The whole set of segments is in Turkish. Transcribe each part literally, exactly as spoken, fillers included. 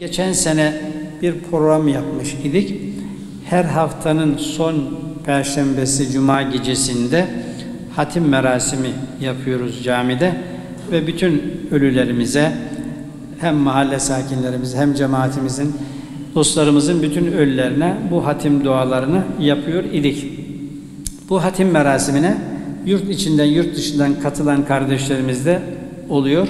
Geçen sene bir program yapmış idik. Her haftanın son perşembesi cuma gecesinde hatim merasimi yapıyoruz camide ve bütün ölülerimize, hem mahalle sakinlerimiz hem cemaatimizin, dostlarımızın bütün ölülerine bu hatim dualarını yapıyor idik. Bu hatim merasimine yurt içinden yurt dışından katılan kardeşlerimiz de oluyor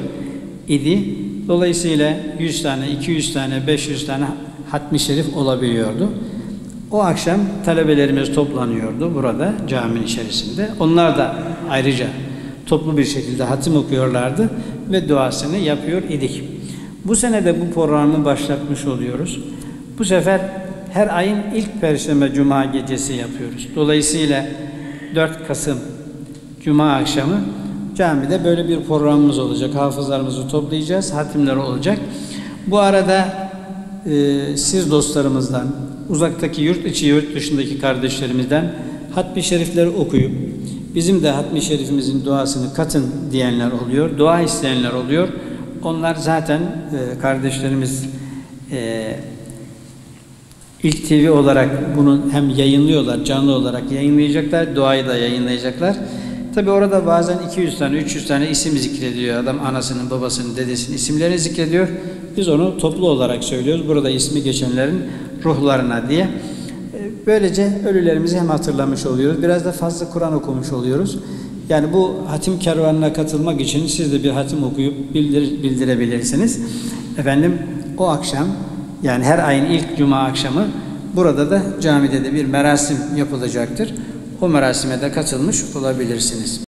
idi. Dolayısıyla yüz tane, iki yüz tane, beş yüz tane hatmi şerif olabiliyordu. O akşam talebelerimiz toplanıyordu burada, caminin içerisinde. Onlar da ayrıca toplu bir şekilde hatim okuyorlardı ve duasını yapıyor idik. Bu sene de bu programı başlatmış oluyoruz. Bu sefer her ayın ilk perşembe cuma gecesi yapıyoruz. Dolayısıyla dört Kasım cuma akşamı camide böyle bir programımız olacak. Hafızlarımızı toplayacağız, hatimler olacak. Bu arada e, siz dostlarımızdan, uzaktaki yurt içi, yurt dışındaki kardeşlerimizden hatmi şerifleri okuyup bizim de hatmi şerifimizin duasını katın diyenler oluyor, dua isteyenler oluyor. Onlar zaten e, kardeşlerimiz e, İlk T V olarak bunu hem yayınlıyorlar, canlı olarak yayınlayacaklar, duayı da yayınlayacaklar. Tabi orada bazen iki yüz tane, üç yüz tane isim zikrediyor. Adam anasının, babasının, dedesinin isimlerini zikrediyor. Biz onu toplu olarak söylüyoruz. Burada ismi geçenlerin ruhlarına diye. Böylece ölülerimizi hem hatırlamış oluyoruz. Biraz da fazla Kur'an okumuş oluyoruz. Yani bu hatim kervanına katılmak için siz de bir hatim okuyup bildir, bildirebilirsiniz. Efendim o akşam, yani her ayın ilk cuma akşamı burada da camide de bir merasim yapılacaktır. O merasime de katılmış olabilirsiniz.